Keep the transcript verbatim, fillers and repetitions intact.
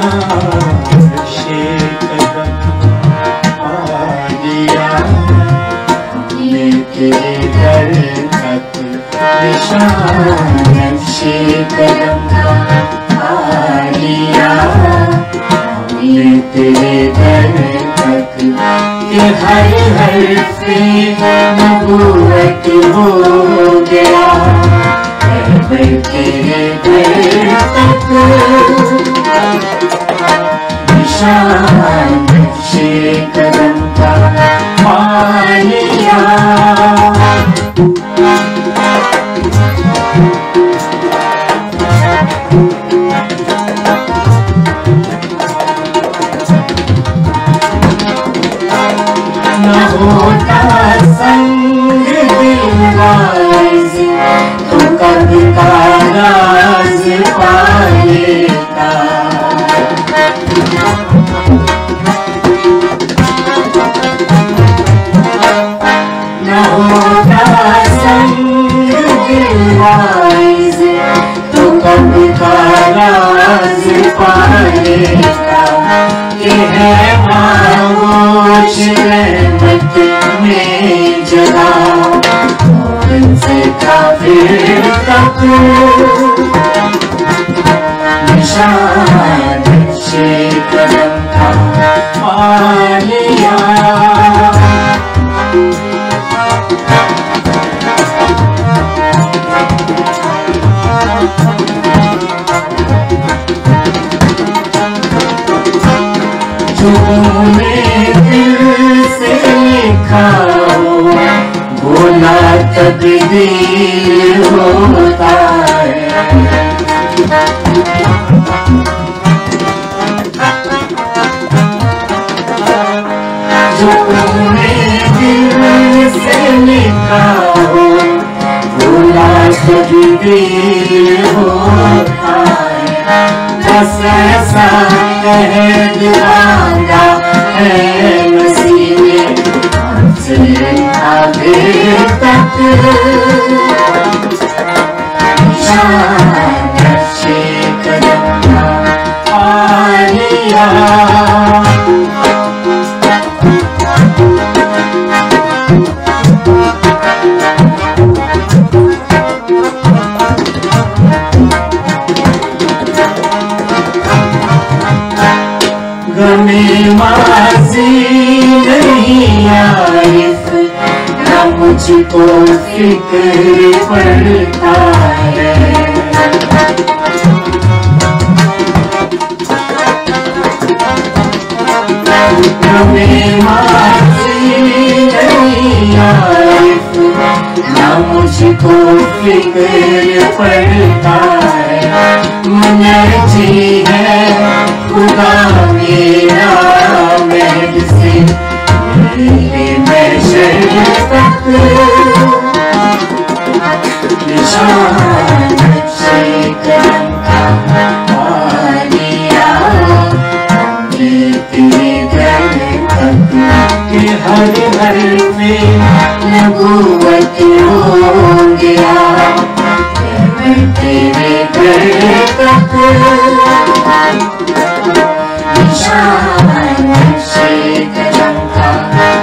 हर हर से नबूवत हो गया तेरे दर तक निशान नक्शे कदम का पा लिया। निशान नक्शे कदम का पा लिया। तूने दिल से लिखा हुआ बोला तब्दील होता है। जो तुमने दिल से लिखा हो बोला कभी दिल होता है। बस ऐसा कह दिया है नसीबे हमसे आगे तक मुझको फिक्र पड़ता है। ना मुझको फिक्र पड़ता है मुझे है खुदा मेरा महद से मैं शर्म तक निशान नक्शे कदम का पा लिया। तेरे दर तक के हर हर में नबूवत हो गया तेरे दर तक निशान नक्शे कदम का।